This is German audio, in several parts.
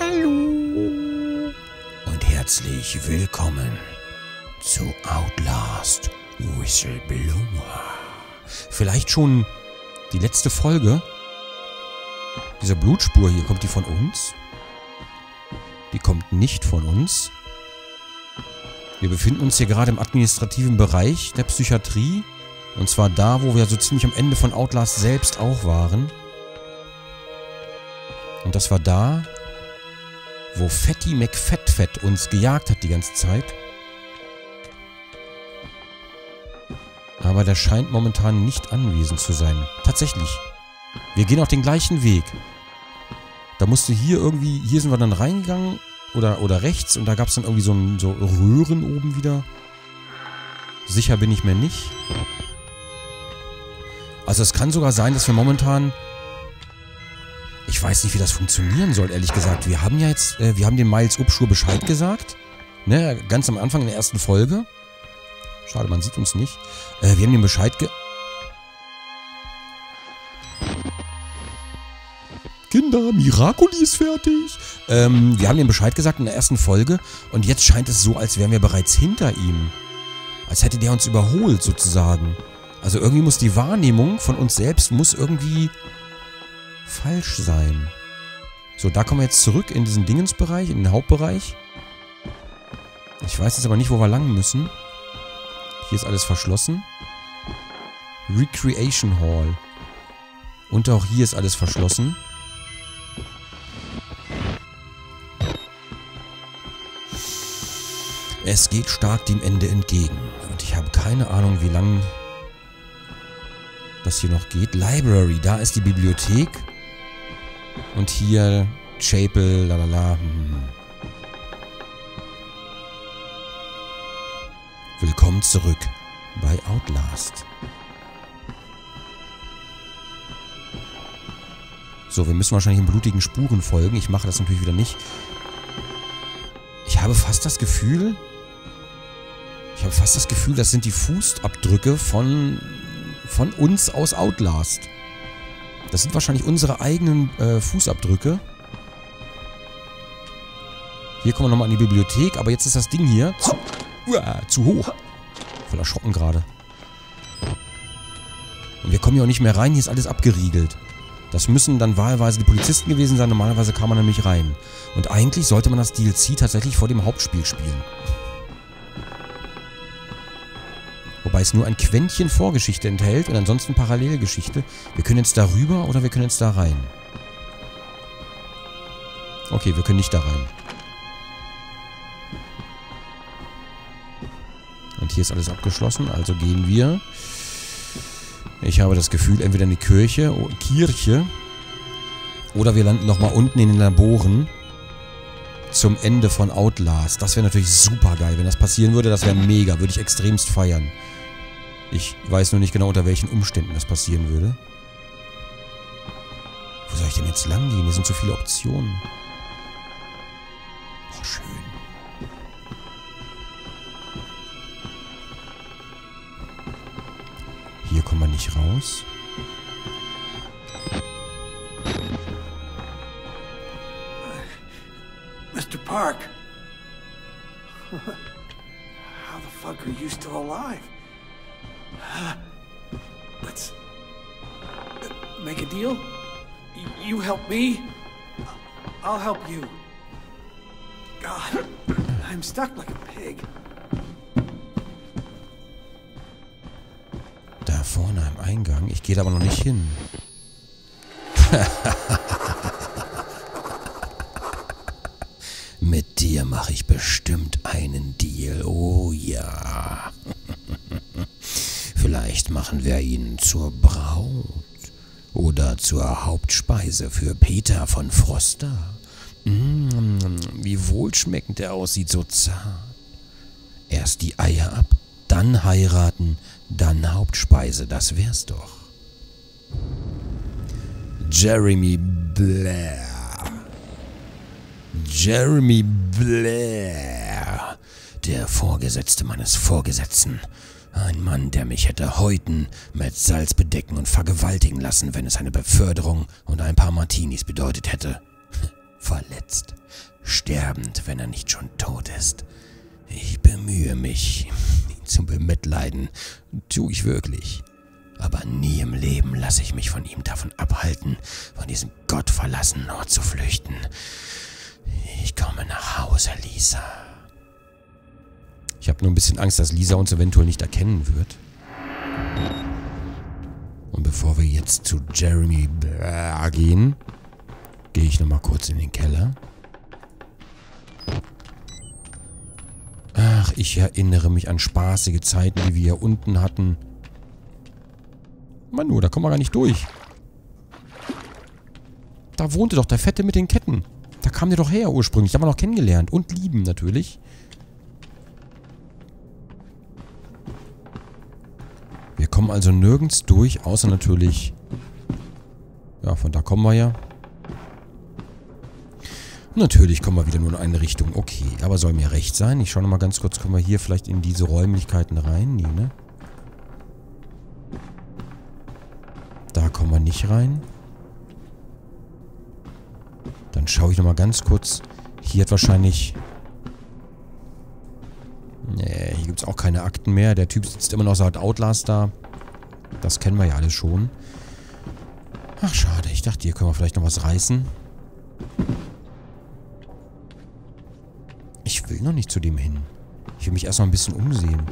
Hallo und herzlich willkommen zu Outlast Whistleblower. Vielleicht schon die letzte Folge. Diese Blutspur hier, kommt die von uns? Die kommt nicht von uns. Wir befinden uns hier gerade im administrativen Bereich der Psychiatrie. Und zwar da, wo wir so ziemlich am Ende von Outlast selbst auch waren. Und das war da, wo Fatty McFatFat uns gejagt hat die ganze Zeit. Aber der scheint momentan nicht anwesend zu sein. Tatsächlich. Wir gehen auch den gleichen Weg. Da musste hier irgendwie... Hier sind wir dann reingegangen oder rechts. Und da gab es dann irgendwie so Röhren oben wieder. Sicher bin ich mir nicht. Also es kann sogar sein, dass wir momentan... Ich weiß nicht, wie das funktionieren soll, ehrlich gesagt. Wir haben ja jetzt... wir haben dem Miles Upschur Bescheid gesagt. Ne, ganz am Anfang in der ersten Folge. Schade, man sieht uns nicht. Wir haben dem Bescheid ge... Kinder, Miracoli ist fertig. Wir haben dem Bescheid gesagt in der ersten Folge. Und jetzt scheint es so, als wären wir bereits hinter ihm. Als hätte der uns überholt, sozusagen. Also irgendwie muss die Wahrnehmung von uns selbst irgendwie falsch sein. So, da kommen wir jetzt zurück in diesen Dingensbereich, in den Hauptbereich. Ich weiß jetzt aber nicht, wo wir lang müssen. Hier ist alles verschlossen. Recreation Hall. Und auch hier ist alles verschlossen. Es geht stark dem Ende entgegen. Und ich habe keine Ahnung, wie lange das hier noch geht. Library, da ist die Bibliothek. Und hier Chapel, lalala. Willkommen zurück bei Outlast. So, wir müssen wahrscheinlich in blutigen Spuren folgen. Ich mache das natürlich wieder nicht. Ich habe fast das Gefühl... das sind die Fußabdrücke von uns aus Outlast. Das sind wahrscheinlich unsere eigenen Fußabdrücke. Hier kommen wir nochmal an die Bibliothek. Aber jetzt ist das Ding hier... zu hoch. Voll erschrocken gerade. Und wir kommen hier auch nicht mehr rein. Hier ist alles abgeriegelt. Das müssen dann wahlweise die Polizisten gewesen sein. Normalerweise kam man nämlich rein. Und eigentlich sollte man das DLC tatsächlich vor dem Hauptspiel spielen. Wobei es nur ein Quäntchen Vorgeschichte enthält und ansonsten Parallelgeschichte. Wir können jetzt da rüber oder wir können jetzt da rein. Okay, wir können nicht da rein. Und hier ist alles abgeschlossen, also gehen wir. Ich habe das Gefühl, entweder in die Kirche oder wir landen nochmal unten in den Laboren zum Ende von Outlast. Das wäre natürlich super geil, wenn das passieren würde. Das wäre mega, würde ich extremst feiern. Ich weiß nur nicht genau, unter welchen Umständen das passieren würde. Wo soll ich denn jetzt lang gehen? Hier sind so viele Optionen. Oh, schön. Hier kommen wir nicht raus. Mr. Park. How the fuck are you still alive? Let's make a deal. You help me. I'll help you. God, I'm stuck like a pig. Vorne am Eingang. Ich gehe da aber noch nicht hin. Mit dir mache ich bestimmt einen Deal. Oh ja. Vielleicht machen wir ihn zur Braut. Oder zur Hauptspeise für Peter von Froster. Wie wohlschmeckend er aussieht, so zart. Erst die Eier ab. Dann heiraten, dann Hauptspeise, das wär's doch. Jeremy Blair. Jeremy Blair. Der Vorgesetzte meines Vorgesetzten. Ein Mann, der mich hätte häuten, mit Salz bedecken und vergewaltigen lassen, wenn es eine Beförderung und ein paar Martinis bedeutet hätte. Verletzt. sterbend, wenn er nicht schon tot ist. Ich bemühe mich, ihn zu bemitleiden, tue ich wirklich. Aber nie im Leben lasse ich mich von ihm davon abhalten, von diesem gottverlassenen Ort zu flüchten. Ich komme nach Hause, Lisa. Ich habe nur ein bisschen Angst, dass Lisa uns eventuell nicht erkennen wird. Und bevor wir jetzt zu Jeremy Blair gehen, gehe ich nochmal kurz in den Keller. Ach, ich erinnere mich an spaßige Zeiten, die wir hier unten hatten. Mann, da kommen wir gar nicht durch. Da wohnte doch der Fette mit den Ketten. Da kam der doch her ursprünglich. Da haben wir noch kennengelernt. Und lieben natürlich. Wir kommen also nirgends durch, außer natürlich... Ja, von da kommen wir ja. Natürlich kommen wir wieder nur in eine Richtung. Okay, aber soll mir recht sein. Ich schaue nochmal ganz kurz, kommen wir hier vielleicht in diese Räumlichkeiten rein? Nee, ne? Da kommen wir nicht rein. Dann schaue ich nochmal ganz kurz. Hier hat wahrscheinlich... Nee, hier gibt es auch keine Akten mehr. Der Typ sitzt immer noch seit Outlast da. Das kennen wir ja alle schon. Ach, schade. Ich dachte, hier können wir vielleicht noch was reißen. Ich will noch nicht zu dem hin. Ich will mich erst noch ein bisschen umsehen.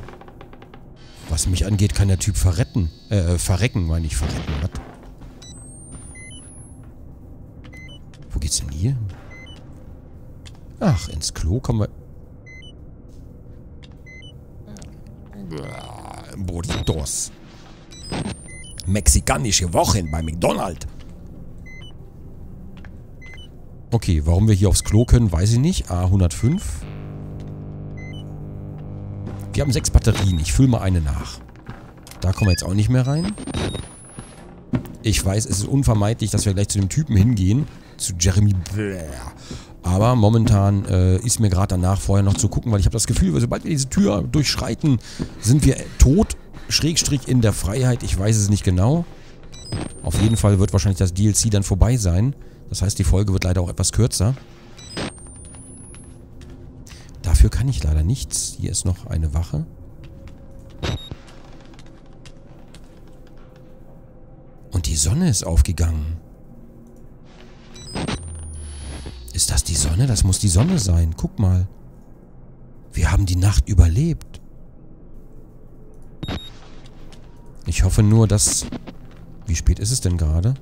Was mich angeht, kann der Typ verretten. Verrecken, meine ich. Verrecken, was? Wo geht's denn hier? Ach, ins Klo kommen wir... Burritos. Mexikanische Wochen bei McDonald's. Okay, warum wir hier aufs Klo können, weiß ich nicht. A105. Wir haben 6 Batterien. Ich fülle mal eine nach. Da kommen wir jetzt auch nicht mehr rein. Ich weiß, es ist unvermeidlich, dass wir gleich zu dem Typen hingehen. Zu Jeremy Blair. Aber momentan ist mir gerade danach, vorher noch zu gucken, weil ich habe das Gefühl, sobald wir diese Tür durchschreiten, sind wir tot. Schrägstrich in der Freiheit. Ich weiß es nicht genau. Auf jeden Fall wird wahrscheinlich das DLC dann vorbei sein. Das heißt, die Folge wird leider auch etwas kürzer. Dafür kann ich leider nichts. Hier ist noch eine Wache. Und die Sonne ist aufgegangen. Ist das die Sonne? Das muss die Sonne sein. Guck mal. Wir haben die Nacht überlebt. Ich hoffe nur, dass... Wie spät ist es denn gerade?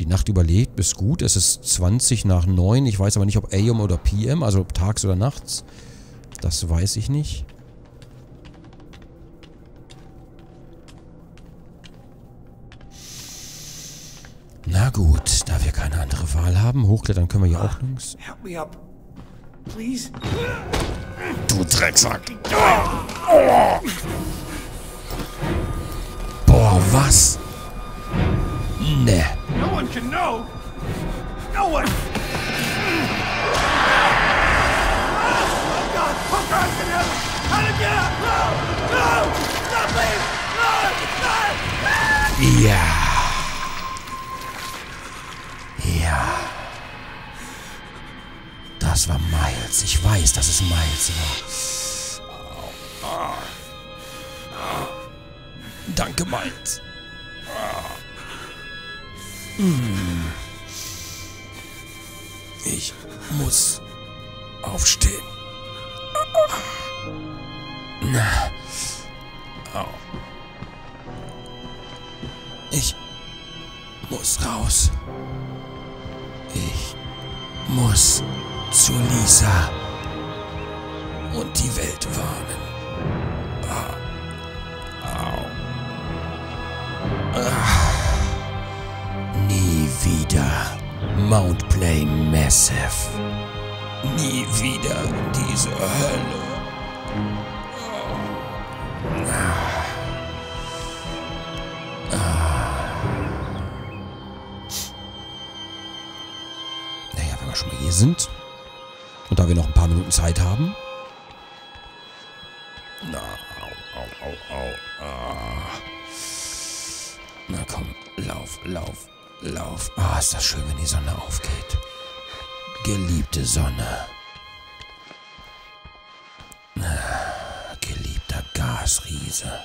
Die Nacht überlebt, ist gut. Es ist 20 nach 9. Ich weiß aber nicht, ob AM oder PM, also ob tags oder nachts. Das weiß ich nicht. Na gut, da wir keine andere Wahl haben, hochklettern können wir hier auch links. Help me up. Please. Du Drecksack. Boah, was? Ne. Ja. Ja. Das war Miles. Ich weiß, dass es Miles war. Danke, Miles. Ich muss aufstehen. Ich muss raus. Ich muss zu Lisa und die Welt warnen. Nie wieder Mount Massive. Nie wieder diese Hölle. Naja, wenn wir schon mal hier sind und da wir noch ein paar Minuten Zeit haben. Na komm, lauf, lauf, lauf. Ah, ist das schön, wenn die Sonne aufgeht. Geliebte Sonne. Geliebter Gasriese.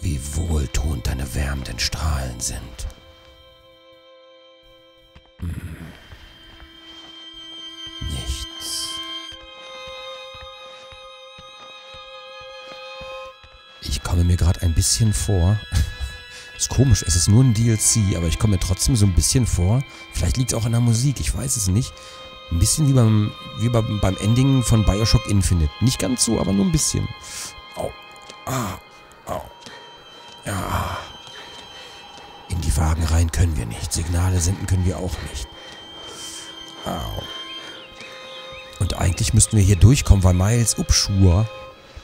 Wie wohltuend deine wärmenden Strahlen sind. Nichts. Ich komme mir gerade ein bisschen vor. Ist komisch, es ist nur ein DLC, aber ich komme mir trotzdem so ein bisschen vor. Vielleicht liegt es auch an der Musik, ich weiß es nicht. Ein bisschen wie beim Ending von BioShock Infinite. Nicht ganz so, aber nur ein bisschen. Au. Ah. Au. Ja. In die Wagen rein können wir nicht. Signale senden können wir auch nicht. Au. Und eigentlich müssten wir hier durchkommen, weil Miles Upschur,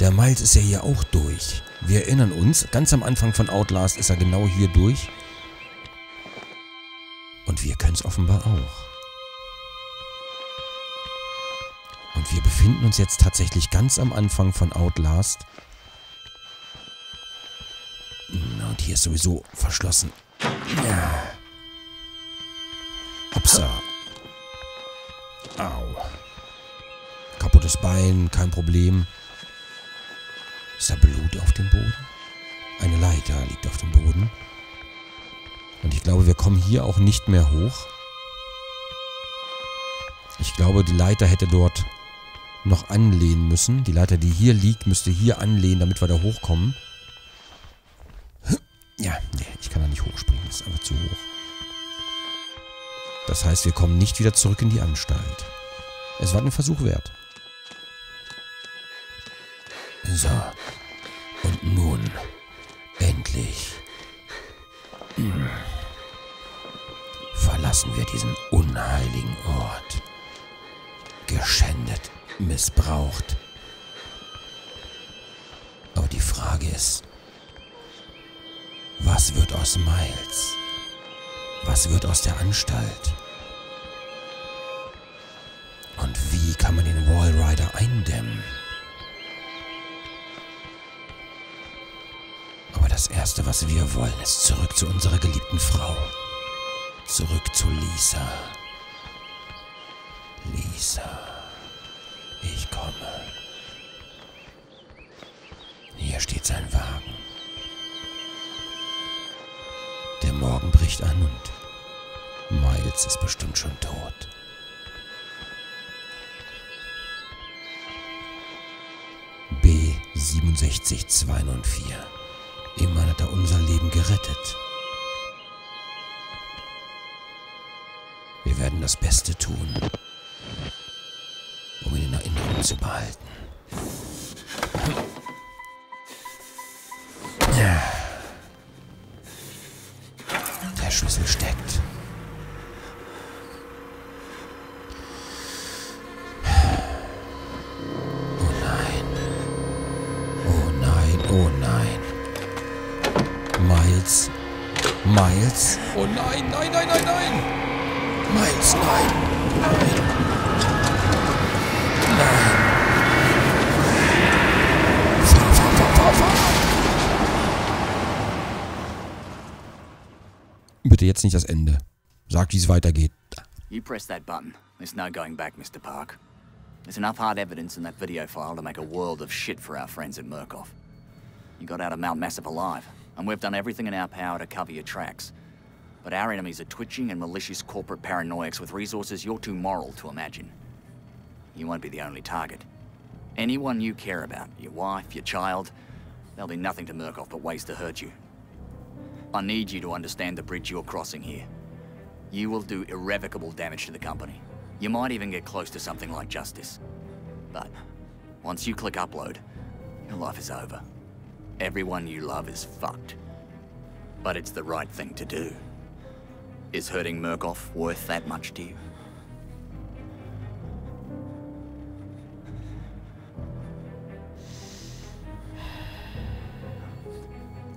der Miles ist ja hier auch durch. Wir erinnern uns, ganz am Anfang von Outlast ist er genau hier durch. Und wir können es offenbar auch. Und wir befinden uns jetzt tatsächlich ganz am Anfang von Outlast. Und hier ist sowieso verschlossen. Ja. Hopsa. Au. Kaputtes Bein, kein Problem. Ist da Blut auf dem Boden? Eine Leiter liegt auf dem Boden. Und ich glaube, wir kommen hier auch nicht mehr hoch. Ich glaube, die Leiter hätte dort noch anlehnen müssen. Die Leiter, die hier liegt, müsste hier anlehnen, damit wir da hochkommen. Ja, nee, ich kann da nicht hochspringen, das ist einfach zu hoch. Das heißt, wir kommen nicht wieder zurück in die Anstalt. Es war ein Versuch wert. So. Und nun. Endlich. Verlassen wir diesen unheiligen Ort. Geschändet, missbraucht. Aber die Frage ist, was wird aus Miles? Was wird aus der Anstalt? Und wie kann man den Wallrider eindämmen? Aber das Erste, was wir wollen, ist zurück zu unserer geliebten Frau. Zurück zu Lisa. Lisa, ich komme. Hier steht sein Wagen. Der Morgen bricht an und Miles ist bestimmt schon tot. B-67-204. Immerhin hat er unser Leben gerettet. Wir werden das Beste tun, um ihn in Erinnerung zu behalten. Der Schlüssel steckt. Oh nein. Oh nein, oh nein. Miles. Miles. Oh nein, nein, nein, nein, nein. Miles, nein. Nein. Nein. Fahr, fahr, fahr, fahr, fahr. Bitte jetzt nicht das Ende. Sagt, wie es weitergeht. You press that button. There's no going back, Mr. Park. There's enough hard evidence in that video file to make a world of shit for our friends at Murkoff. You got out of Mount Massive alive, and we've done everything in our power to cover your tracks. But our enemies are twitching and malicious corporate paranoiacs with resources you're too moral to imagine. You won't be the only target. Anyone you care about, your wife, your child, they'll be nothing to Murkoff but ways to hurt you. I need you to understand the bridge you're crossing here. You will do irrevocable damage to the company. You might even get close to something like justice. But once you click upload, your life is over. Everyone you love is fucked. But it's the right thing to do. Is hurting Murkoff worth that much to you?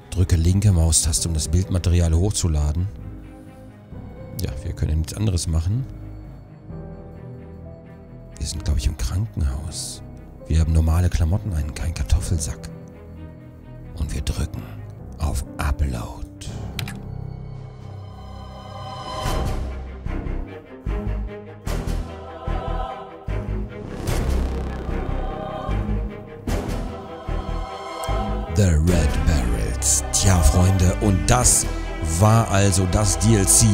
Drücke linke Maustaste, um das Bildmaterial hochzuladen. Ja, wir können nichts anderes machen. Wir sind, glaube ich, im Krankenhaus. Wir haben normale Klamotten an, keinen Kartoffelsack. Und wir drücken auf Upload. The Red Barrels. Tja, Freunde, und das war also das DLC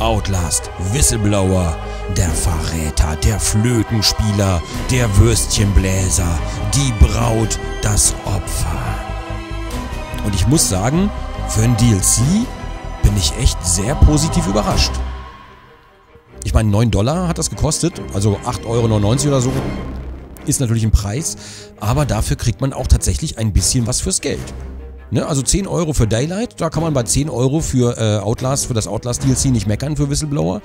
Outlast Whistleblower. Der Verräter, der Flötenspieler, der Würstchenbläser, die Braut, das Opfer. Und ich muss sagen, für ein DLC bin ich echt sehr positiv überrascht. Ich meine, $9 hat das gekostet, also 8,99 € oder so ist natürlich ein Preis, aber dafür kriegt man auch tatsächlich ein bisschen was fürs Geld. Ne? Also 10 € für Daylight, da kann man bei 10 € für Outlast, für das Outlast DLC nicht meckern für Whistleblower.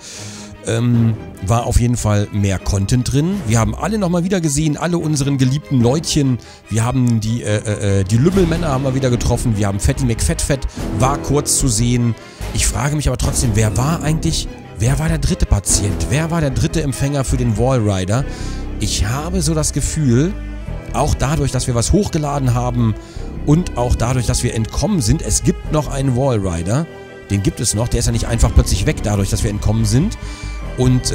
War auf jeden Fall mehr Content drin. Wir haben alle nochmal wieder gesehen, alle unseren geliebten Leutchen. Wir haben die Lümmelmänner haben wir wieder getroffen. Wir haben Fatty McFatfat, war kurz zu sehen. Ich frage mich aber trotzdem, wer war der dritte Patient? Wer war der dritte Empfänger für den Wallrider? Ich habe so das Gefühl, auch dadurch, dass wir was hochgeladen haben und auch dadurch, dass wir entkommen sind, es gibt noch einen Wallrider. Den gibt es noch, der ist ja nicht einfach plötzlich weg dadurch, dass wir entkommen sind. Und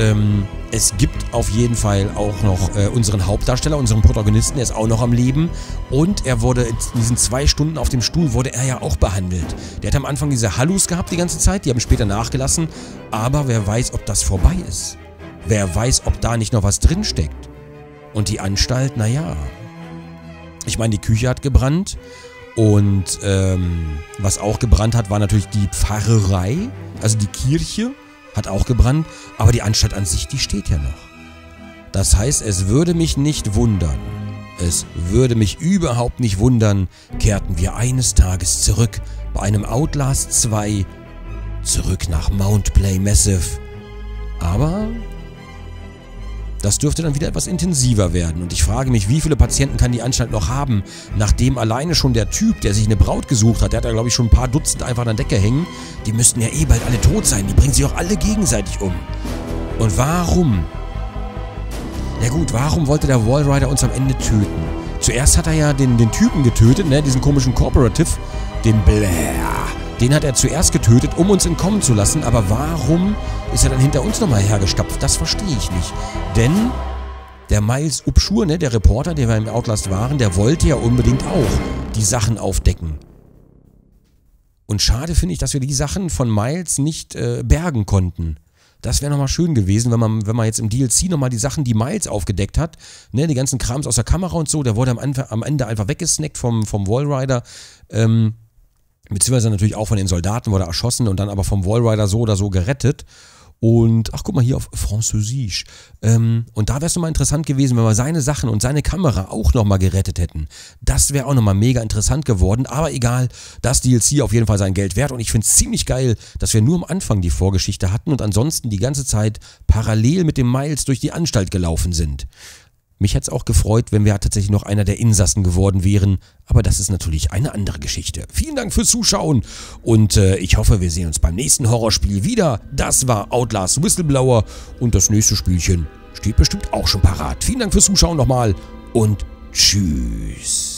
es gibt auf jeden Fall auch noch unseren Hauptdarsteller, unseren Protagonisten, der ist auch noch am Leben. Und er wurde in diesen 2 Stunden auf dem Stuhl, wurde er ja auch behandelt. Der hat am Anfang diese Hallus gehabt die ganze Zeit, die haben später nachgelassen. Aber wer weiß, ob das vorbei ist. Wer weiß, ob da nicht noch was drinsteckt. Und die Anstalt, naja. Ich meine, die Küche hat gebrannt. Und was auch gebrannt hat, war natürlich die Pfarrerei, also die Kirche hat auch gebrannt, aber die Anstalt an sich, die steht ja noch. Das heißt, es würde mich nicht wundern, es würde mich überhaupt nicht wundern, kehrten wir eines Tages zurück bei einem Outlast 2, zurück nach Mount Massive. Aber das dürfte dann wieder etwas intensiver werden. Und ich frage mich, wie viele Patienten kann die Anstalt noch haben, nachdem alleine schon der Typ, der sich eine Braut gesucht hat, der hat ja, glaube ich, schon ein paar Dutzend einfach an der Decke hängen. Die müssten ja eh bald alle tot sein. Die bringen sich auch alle gegenseitig um. Und warum? Na gut, warum wollte der Wallrider uns am Ende töten? Zuerst hat er ja den Typen getötet, ne? Diesen komischen Corporative, den Blair. Den hat er zuerst getötet, um uns entkommen zu lassen. Aber warum ist er dann hinter uns nochmal hergestapft? Das verstehe ich nicht. Denn der Miles Upschur, ne, der Reporter, der wir im Outlast waren, der wollte ja unbedingt auch die Sachen aufdecken. Und schade finde ich, dass wir die Sachen von Miles nicht bergen konnten. Das wäre nochmal schön gewesen, wenn man jetzt im DLC nochmal die Sachen, die Miles aufgedeckt hat, ne, die ganzen Krams aus der Kamera und so, der wurde am Ende einfach weggesnackt vom Wallrider, beziehungsweise natürlich auch von den Soldaten wurde erschossen und dann aber vom Wallrider so oder so gerettet. Und, ach guck mal hier auf Französisch. Und da wäre es nochmal interessant gewesen, wenn wir seine Sachen und seine Kamera auch nochmal gerettet hätten. Das wäre auch nochmal mega interessant geworden. Aber egal, das DLC auf jeden Fall sein Geld wert. Und ich finde es ziemlich geil, dass wir nur am Anfang die Vorgeschichte hatten und ansonsten die ganze Zeit parallel mit dem Miles durch die Anstalt gelaufen sind. Mich hätte es auch gefreut, wenn wir tatsächlich noch einer der Insassen geworden wären. Aber das ist natürlich eine andere Geschichte. Vielen Dank fürs Zuschauen und ich hoffe, wir sehen uns beim nächsten Horrorspiel wieder. Das war Outlast Whistleblower und das nächste Spielchen steht bestimmt auch schon parat. Vielen Dank fürs Zuschauen nochmal und tschüss.